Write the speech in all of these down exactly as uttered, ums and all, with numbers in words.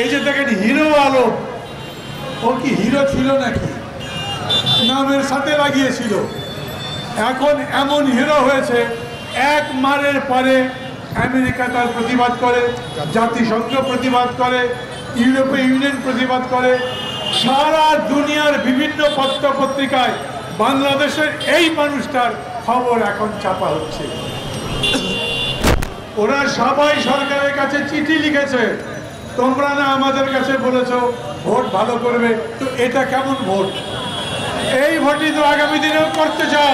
এই যে দেখেন হিরো আলম, ও কি হিরো ছিল নাকি? নামের সাথে লাগিয়েছিল। এখন এমন হিরো হয়েছে, এক মারের পরে আমেরিকা তার প্রতিবাদ করে, জাতিসংঘ প্রতিবাদ করে, ইউরোপীয় ইউনিয়ন প্রতিবাদ করে, সারা দুনিয়ার বিভিন্ন পত্রপত্রিকায় বাংলাদেশের এই মানুষটার খবর এখন ছাপা হচ্ছে। ওরা সবাই সরকারের কাছে চিঠি লিখেছে, তোমরা না আমাদের কাছে বলেছো ভোট ভালো করবে, তো এটা কেমন ভোট? এই ভোটই তো আগামী দিনেও করতে চাও।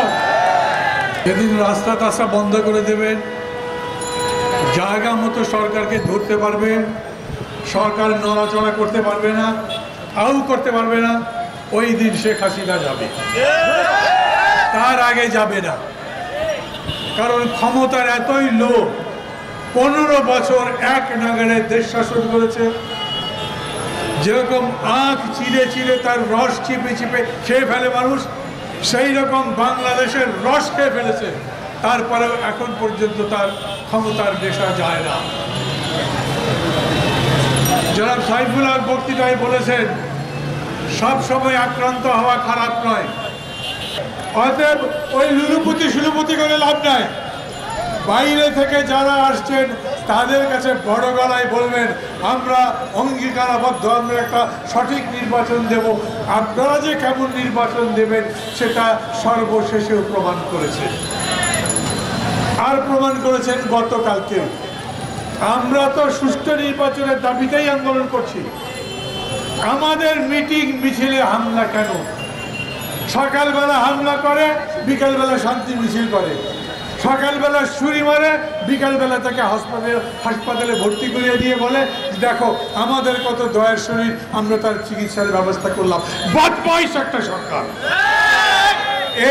যেদিন রাস্তা টাস্তা বন্ধ করে দেবেন, জায়গা মতো সরকারকে ধরতে পারবেন, সরকার নড়াচড়া করতে পারবে না, আউ করতে পারবে না, ওই দিন শেখ হাসিনা যাবে, তার আগে যাবে না। কারণ ক্ষমতার এতই লোভ। পনেরো বছর এক নাগারে দেশ শাসন করেছে, যেরকম আখ চিড়ে চিড়ে তার রস চিপে চিপে খেয়ে ফেলে মানুষ, সেই রকম বাংলাদেশের রস খেয়ে ফেলেছে, তারপরেও এখন পর্যন্ত তার ক্ষমতার নেশা যায় না। জনাব সাইফুল হক বক্তৃতায় বলেছেন, সব সময় আক্রান্ত হওয়া খারাপ নয়, অতএব ওই লুলুপুতি সুলুপুতি করে লাভ নাই। বাইরে থেকে যারা আসছেন তাদের কাছে বড় গলায় বলবেন, আমরা অঙ্গীকারাবদ্ধ, আমরা একটা সঠিক নির্বাচন দেব। আপনারা যে কেমন নির্বাচন দেবেন সেটা সর্বশেষেও প্রমাণ করেছেন, আর প্রমাণ করেছেন গতকালকেও। আমরা তো সুষ্ঠু নির্বাচনের দাবিতেই আন্দোলন করছি। আমাদের মিটিং মিছিলে হামলা কেন? সকালবেলা হামলা করে, বিকালবেলা শান্তি মিছিল করে, সকালবেলা ছুরি মারে, বিকালবেলা তাকে হাসপাতালে হাসপাতালে ভর্তি করিয়ে দিয়ে বলে, দেখো আমাদের কত দয়ার শরীর, আমরা তার চিকিৎসার ব্যবস্থা করলাম। বদমাইশ একটা সরকার।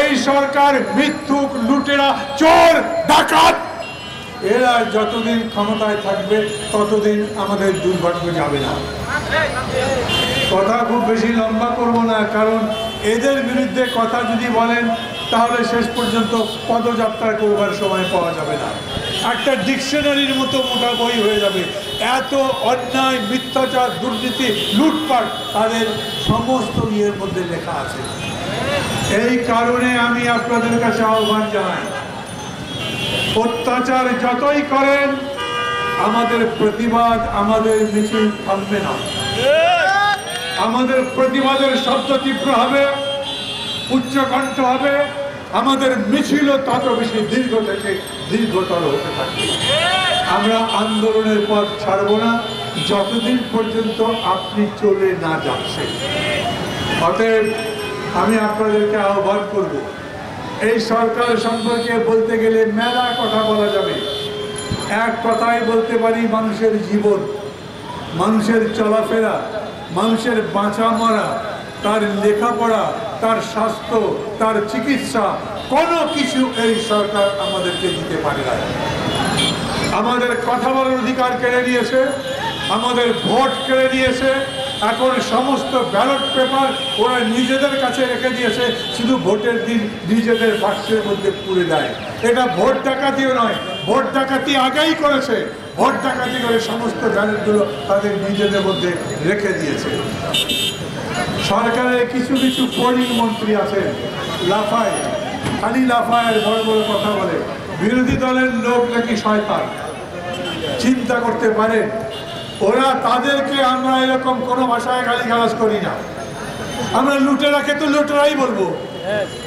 এই সরকার মিথ্যুক, লুটেরা, চোর, ডাকাত। এরা যতদিন ক্ষমতায় থাকবে ততদিন আমাদের দুর্ভাগ্য যাবে না। কথা খুব বেশি লম্বা করবো না, কারণ এদের বিরুদ্ধে কথা যদি বলেন তাহলে শেষ পর্যন্ত পদযাত্রা করবার সময় পাওয়া যাবে না। একটা ডিকশনারির মতো মোটা বই হয়ে যাবে। এত অন্যায়, মিথ্যাচার, দুর্নীতি, লুটপাট তাদের সমস্ত ইয়ের মধ্যে লেখা আছে। এই কারণে আমি আপনাদের কাছে আহ্বান জানাই, অত্যাচার যতই করেন আমাদের প্রতিবাদ, আমাদের মিছিল থামবে না। আমাদের প্রতিবাদের শব্দ তীব্র হবে, উচ্চকণ্ঠ হবে, আমাদের মিছিলও তত বেশি দীর্ঘ থেকে দীর্ঘতর হতে থাকবে। আমরা আন্দোলনের পথ ছাড়ব না যতদিন পর্যন্ত আপনি চলে না যাচ্ছেন। অতএব আমি আপনাদেরকে আহ্বান করব, এই সরকার সম্পর্কে বলতে গেলে মেলা কথা বলা যাবে। এক কথাই বলতে পারি, মানুষের জীবন, মানুষের চলাফেরা, মানুষের বাঁচা মরা, তার লেখাপড়া, তার স্বাস্থ্য, তার চিকিৎসা, কোনো কিছু এই সরকার আমাদেরকে দিতে পারে না। আমাদের কথা বলার অধিকার কেড়ে নিয়েছে, আমাদের ভোট কেড়ে নিয়েছে। এখন সমস্ত ব্যালট পেপার ওরা নিজেদের কাছে রেখে দিয়েছে, শুধু ভোটের দিন নিজেদের বাক্সের মধ্যে পুরে দেয়। এটা ভোট ডাকাতিও নয়, ভোট ডাকাতি আগেই করেছে। ভোট ডাকাতি করে সমস্ত ব্যালটগুলো তাদের নিজেদের মধ্যে রেখে দিয়েছে। সরকারের কিছু কিছু ফরিং মন্ত্রী আছেন, লাফায়, খালি লাফায়, বড় বড় কথা বলে। বিরোধী দলের লোক নাকি শয়তান, চিন্তা করতে পারে ওরা? তাদেরকে আমরা এরকম কোনো ভাষায় গালিগালাজ করি না। আমরা লুটেরাকে তো লুটেরাই বলবো,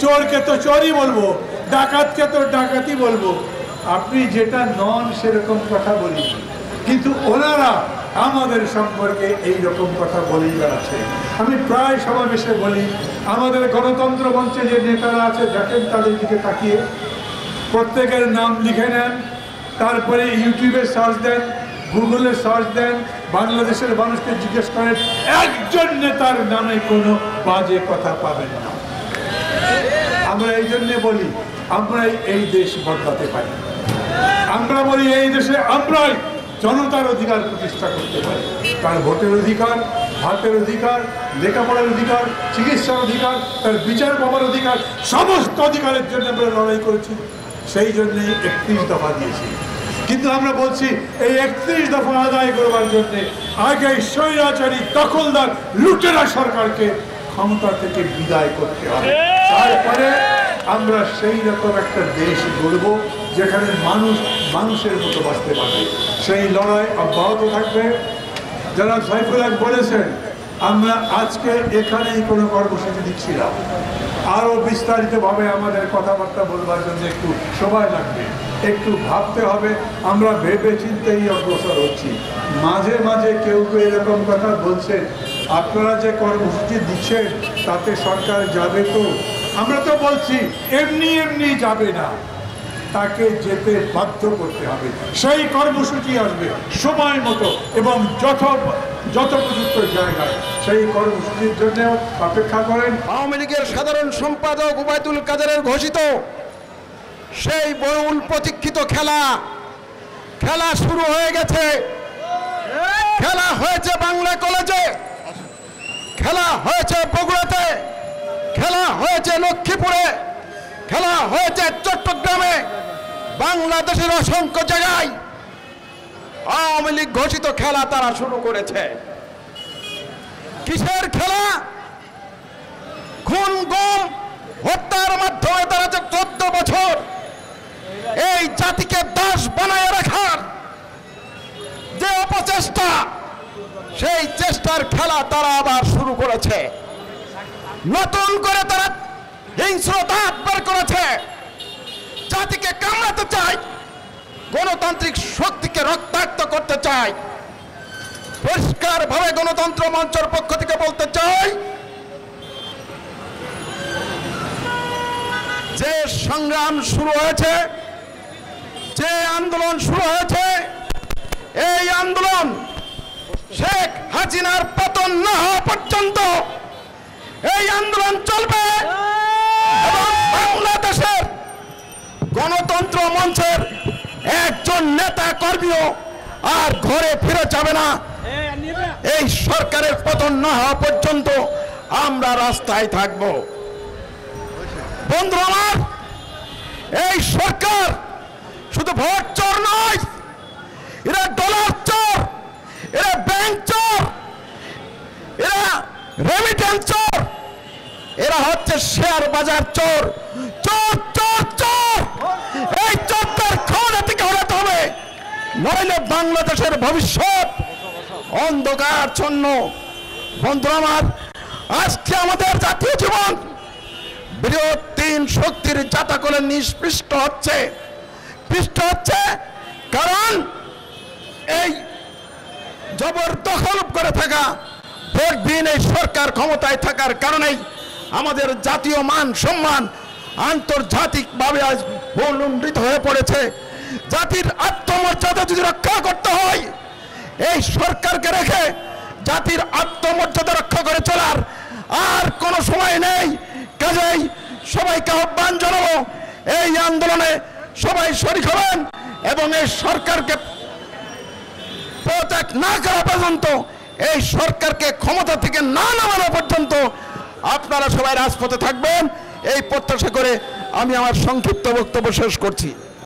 চোরকে তো চোরই বলবো, ডাকাতকে তো ডাকাতই বলবো। আপনি যেটা নন সেরকম কথা বলি, কিন্তু ওনারা আমাদের সম্পর্কে এই রকম কথা বলেই বেড়াচ্ছে। আমি প্রায় সমাবেশে বলি, আমাদের গণতন্ত্র মঞ্চে যে নেতারা আছে দেখেন তাদের দিকে তাকিয়ে, প্রত্যেকের নাম লিখে নেন, তারপরে ইউটিউবে সার্চ দেন, গুগলে সার্চ দেন, বাংলাদেশের মানুষকে জিজ্ঞেস করেন, একজন নেতার নামে কোনো বাজে কথা পাবেন না। আমরা এই জন্যে বলি, আমরাই এই দেশ বদলাতে পারি। আমরা বলি এই দেশে আমরাই জনতার অধিকার প্রতিষ্ঠা করতে পারি। তার ভোটের অধিকার, ভাতের অধিকার, লেখাপড়ার অধিকার, চিকিৎসার অধিকার, তার বিচার পাওয়ার অধিকার, সমস্ত অধিকারের জন্য আমরা লড়াই করেছি। সেই জন্যেই একত্রিশ দফা দিয়েছি। কিন্তু আমরা বলছি এই একত্রিশ দফা আদায় করবার জন্য আগে স্বৈরাচারী দখলদার লুটেরা সরকারকে ক্ষমতা থেকে বিদায় করতে হবে। তারপরে আমরা সেই রকম একটা দেশ গড়ব যেখানে মানুষ মানুষের মতো বাঁচতে পারে। সেই লড়াই অব্যাহত থাকবে। যারা সাইফুল হক বলেছেন, আমরা আজকে এখানেই কোনো কর্মসূচি দিচ্ছি না, আরও বিস্তারিতভাবে আমাদের কথাবার্তা বলবার জন্য একটু সময় লাগবে, একটু ভাবতে হবে। আমরা ভেবে চিন্তেই অগ্রসর হচ্ছি। মাঝে মাঝে কেউ কেউ এরকম কথা বলছে, আপনারা যে কর্মসূচি দিচ্ছেন তাতে সরকার যাবে তো? আমরা তো বলছি এমনি এমনি যাবে না, তাকে যেতে বাধ্য করতে হবে। সেই কর্মসূচি আসবে সময় মতো এবং যত যত উপযুক্ত জায়গায়। সেই কর্মসূচির জন্য অপেক্ষা করেন। আওয়ামী লীগের সাধারণ সম্পাদক ওবায়দুল কাদেরের ঘোষিত সেই বহুল প্রতীক্ষিত খেলা খেলা শুরু হয়ে গেছে। খেলা হয়েছে বাংলা কলেজে, খেলা হয়েছে বগুড়াতে, খেলা হয়েছে লক্ষ্মীপুরে, খেলা হয়েছে চট্টগ্রামে, বাংলাদেশের অসংখ্য জায়গায় আওয়ামী লীগ ঘোষিত খেলা তারা শুরু করেছে। কিসের খেলা? খুন, গুম, হত্যার মাধ্যমে তারা যে চোদ্দ বছর এই জাতিকে দাস বানায় রাখার যে অপচেষ্টা, সেই চেষ্টার খেলা তারা আবার শুরু করেছে। নতুন করে তারা হিংস্র দাঁত বের করেছে, জাতিকে কামড়াতে চায়, গণতান্ত্রিক শক্তিকে রক্তাক্ত করতে চায়। পরিষ্কার ভাবে গণতন্ত্র মঞ্চের পক্ষ থেকে বলতে চাই, যে সংগ্রাম শুরু হয়েছে, যে আন্দোলন শুরু হয়েছে, এই আন্দোলন শেখ হাসিনার পতন না হওয়া পর্যন্ত এই আন্দোলন চলবে। বাংলাদেশের গণতন্ত্র মঞ্চের একজন নেতা কর্মীও আর ঘরে ফিরে যাবে না। এই সরকারের পতন না হওয়া পর্যন্ত আমরা রাস্তায় থাকব। বন্ধুরা আমার, এই সরকার শুধু ভোট চোর নয়, এরা ডলার চোর, এরা ব্যাংক চোর, এরা রেমিটেন্স চোর, এরা হচ্ছে শেয়ার বাজার চোর। চোর চোর চোর এই চোরদের ক্ষমতা থেকে হটাতে হবে, নইলে বাংলাদেশের ভবিষ্যৎ অন্ধকারাচ্ছন্ন। বন্ধুরা আমার, আজকে আমাদের জাতীয় জীবন বৃহৎ তিন শক্তির জাতাকলে নিষ্পৃষ্ট হচ্ছে পৃষ্ট হচ্ছে কারণ এই জবরদখল করে থাকা ভোটবিহীন এই সরকার ক্ষমতায় থাকার কারণেই আমাদের জাতীয় মান সম্মান আন্তর্জাতিকভাবে আজ ভূলুণ্ঠিত হয়ে পড়েছে। জাতির আত্মমর্যাদা যদি রক্ষা করতে হয়, এই সরকারকে রেখে জাতির আত্মমর্যাদা রক্ষা করে চলার আর কোনো সময় নেই। কাজেই সবাইকে আহ্বান জানাবো, এই আন্দোলনে সবাই শরিক হবেন এবং এই সরকারকে পদত্যাগ না করা পর্যন্ত, এই সরকারকে ক্ষমতা থেকে না নামানো পর্যন্ত আপনারা সবাই রাজপথে থাকবেন। এই প্রত্যাশা করে আমি আমার সংক্ষিপ্ত বক্তব্য শেষ করছি।